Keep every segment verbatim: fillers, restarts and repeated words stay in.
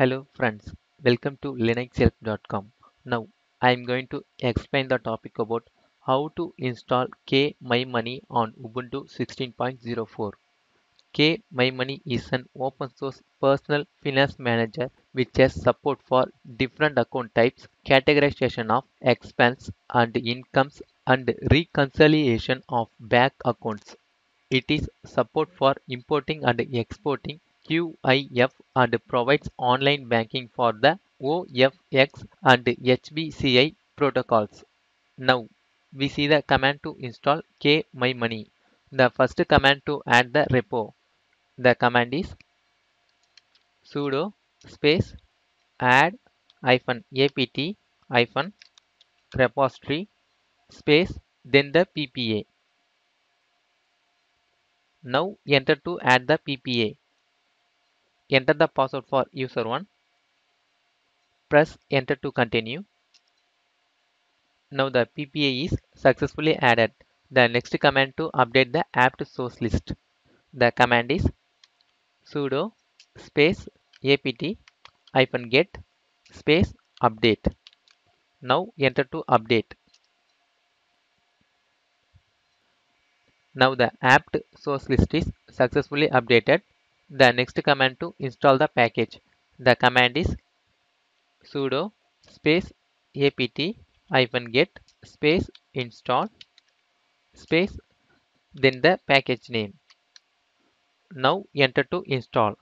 Hello friends, welcome to linux help dot com. Now I am going to explain the topic about how to install KMyMoney on Ubuntu sixteen point oh four. KMyMoney is an open source personal finance manager which has support for different account types, categorization of expense and incomes, and reconciliation of bank accounts. It is support for importing and exporting Q I F and provides online banking for the O F X and H B C I protocols. Now we see the command to install KMyMoney. The first command to add the repo. The command is sudo space add hyphen apt hyphen repository space then the P P A. Now enter to add the P P A. Enter the password for user one. Press enter to continue. Now the P P A is successfully added. The next command to update the apt source list. The command is sudo space apt-get space update. Now enter to update. Now the apt source list is successfully updated. The next command to install the package. The command is sudo space apt-get space install space then the package name. Now enter to install.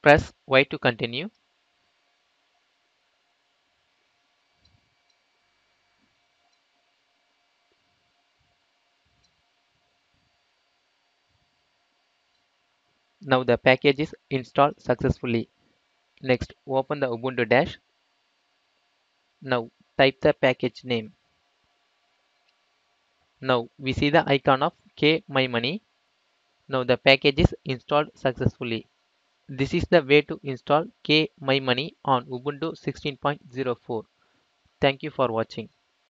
Press Y to continue. Now the package is installed successfully. Next, open the Ubuntu dash. Now type the package name. Now we see the icon of KMyMoney. Now the package is installed successfully. This is the way to install KMyMoney on Ubuntu sixteen point oh four. Thank you for watching.